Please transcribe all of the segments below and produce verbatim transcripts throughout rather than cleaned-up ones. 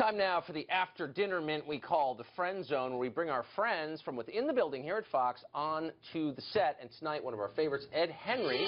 Time now for the after-dinner mint we call the Friend Zone, where we bring our friends from within the building here at Fox on to the set. And tonight, one of our favorites, Ed Henry.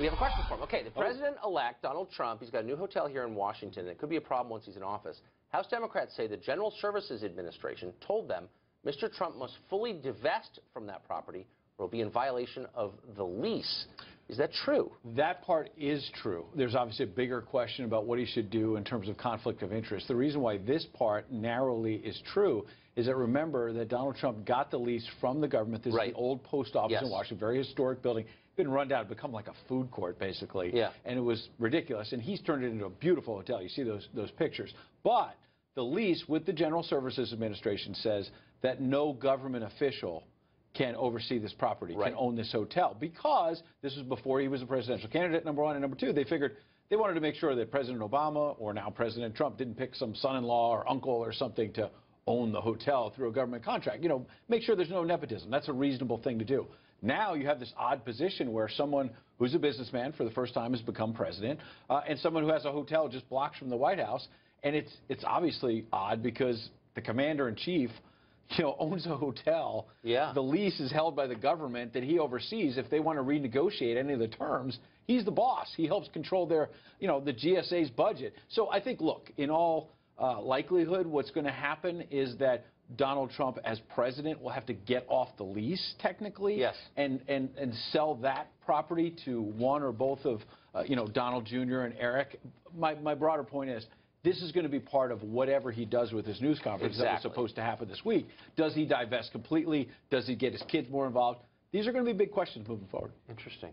We have a question for him. Okay, the president-elect, Donald Trump, he's got a new hotel here in Washington, and it could be a problem once he's in office. House Democrats say the General Services Administration told them Mister Trump must fully divest from that property or will be in violation of the lease. Is that true? That part is true. There's obviously a bigger question about what he should do in terms of conflict of interest. The reason why this part narrowly is true is that, remember, that Donald Trump got the lease from the government. This right. is the old post office yes. in Washington, very historic building. Been run down, become like a food court, basically. Yeah. And it was ridiculous. And he's turned it into a beautiful hotel. You see those, those pictures. But the lease with the General Services Administration says that no government official can oversee this property, right. can own this hotel, because this was before he was a presidential candidate, number one. And number two, they figured they wanted to make sure that President Obama, or now President Trump, didn't pick some son-in-law or uncle or something to own the hotel through a government contract. You know, make sure there's no nepotism. That's a reasonable thing to do. Now you have this odd position where someone who's a businessman for the first time has become president, uh, and someone who has a hotel just blocks from the White House. And it's, it's obviously odd because the commander-in-chief, you know, owns a hotel. Yeah. The lease is held by the government that he oversees. If they want to renegotiate any of the terms, he's the boss. He helps control their, you know, the G S A's budget. So I think, look, in all uh, likelihood, what's going to happen is that Donald Trump as president will have to get off the lease, technically, yes. and, and, and sell that property to one or both of, uh, you know, Donald Junior and Eric. My, my broader point is, this is going to be part of whatever he does with his news conference exactly. that was supposed to happen this week. Does he divest completely? Does he get his kids more involved? These are going to be big questions moving forward. Interesting.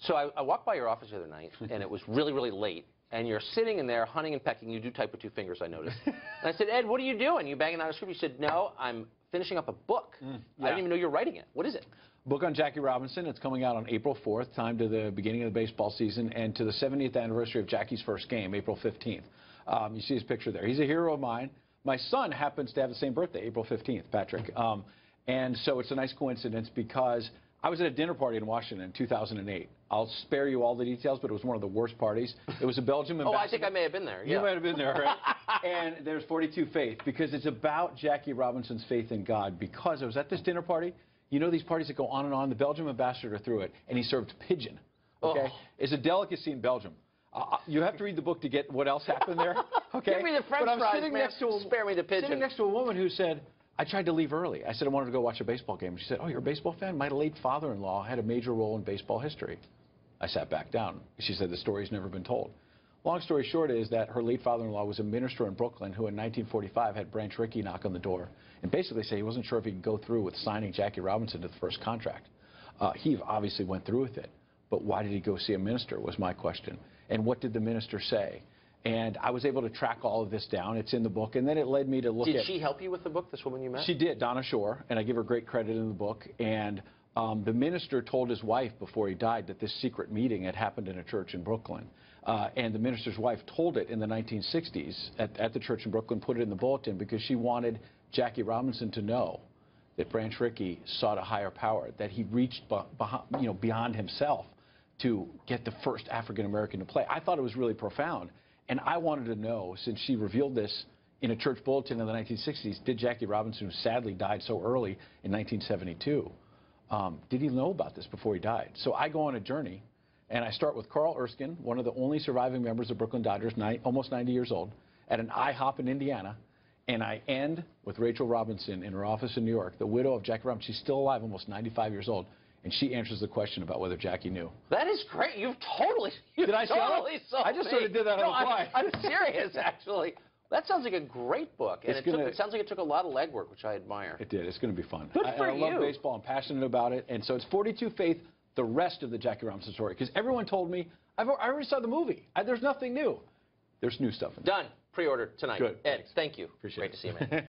So I, I walked by your office the other night, and it was really, really late. And you're sitting in there hunting and pecking. You do type with two fingers, I noticed. And I said, Ed, what are you doing? You banging out a script? You said, no, I'm finishing up a book. Mm, yeah. I didn't even know you were writing it. What is it? Book on Jackie Robinson. It's coming out on April fourth, time to the beginning of the baseball season, and to the seventieth anniversary of Jackie's first game, April fifteenth. Um, you see his picture there. He's a hero of mine. My son happens to have the same birthday, April fifteenth, Patrick. Um, and so it's a nice coincidence because I was at a dinner party in Washington in two thousand eight. I'll spare you all the details, but it was one of the worst parties. It was a Belgium ambassador. Oh, I think I may have been there. Yeah. You might have been there, right? And there's forty-two Faith, because it's about Jackie Robinson's faith in God. Because I was at this dinner party. You know these parties that go on and on. The Belgium ambassador threw it, and he served pigeon. Okay, oh. It's a delicacy in Belgium. Uh, you have to read the book to get what else happened there. Okay. Give me the French but I'm fries, sitting man. Next to a, Spare me the pigeon. Sitting next to a woman who said, I tried to leave early. I said I wanted to go watch a baseball game. She said, oh, you're a baseball fan? My late father-in-law had a major role in baseball history. I sat back down. She said the story's never been told. Long story short is that her late father-in-law was a minister in Brooklyn who in nineteen forty-five had Branch Rickey knock on the door and basically say he wasn't sure if he could go through with signing Jackie Robinson to the first contract. Uh, he obviously went through with it. But why did he go see a minister was my question. And what did the minister say? And I was able to track all of this down. It's in the book. And then it led me to look at... Did she help you with the book, this woman you met? She did, Donna Shore. And I give her great credit in the book. And um, the minister told his wife before he died that this secret meeting had happened in a church in Brooklyn. Uh, and the minister's wife told it in the nineteen sixties at, at the church in Brooklyn, put it in the bulletin, because she wanted Jackie Robinson to know that Branch Rickey sought a higher power, that he reached behind, you know, beyond himself to get the first African-American to play. I thought it was really profound. And I wanted to know, since she revealed this in a church bulletin in the nineteen sixties, did Jackie Robinson, who sadly died so early in nineteen seventy-two, um, did he know about this before he died? So I go on a journey, and I start with Carl Erskine, one of the only surviving members of Brooklyn Dodgers, almost ninety years old, at an IHOP in Indiana. And I end with Rachel Robinson in her office in New York, the widow of Jackie Robinson. She's still alive, almost ninety-five years old. And she answers the question about whether Jackie knew. That is great. You've totally, you've Did I totally sold I just me. Sort of did that on no, the fly. I'm, I'm serious, actually. That sounds like a great book. And it, gonna, took, it sounds like it took a lot of legwork, which I admire. It did. It's going to be fun. Good I, for I you. I love baseball. I'm passionate about it. And so it's forty-two Faith, the rest of the Jackie Robinson story. Because everyone told me, I've, I already saw the movie. I, there's nothing new. There's new stuff in there. Done. Pre-ordered tonight. Good. Ed, thanks. Thank you. Appreciate great it. Great to see you, man.